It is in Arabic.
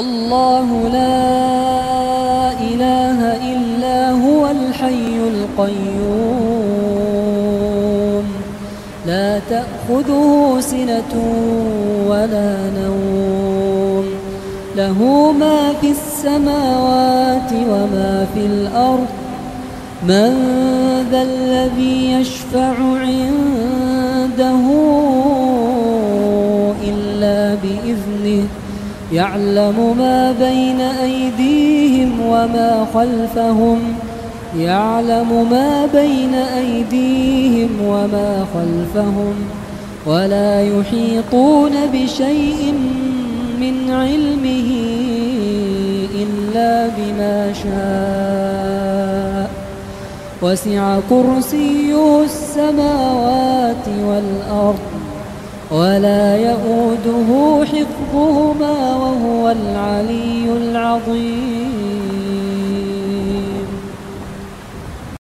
الله لا إله إلا هو الحي القيوم لا تأخذه سنة ولا نوم له ما في السماوات وما في الأرض من ذا الذي يشفع عنده إلا بإذنه يعلم ما بين أيديهم وما خلفهم ولا يحيطون بشيء من علمه إلا بما شاء وسع كرسيه السماوات والأرض ولا يؤوده حفظهما وهو العلي العظيم.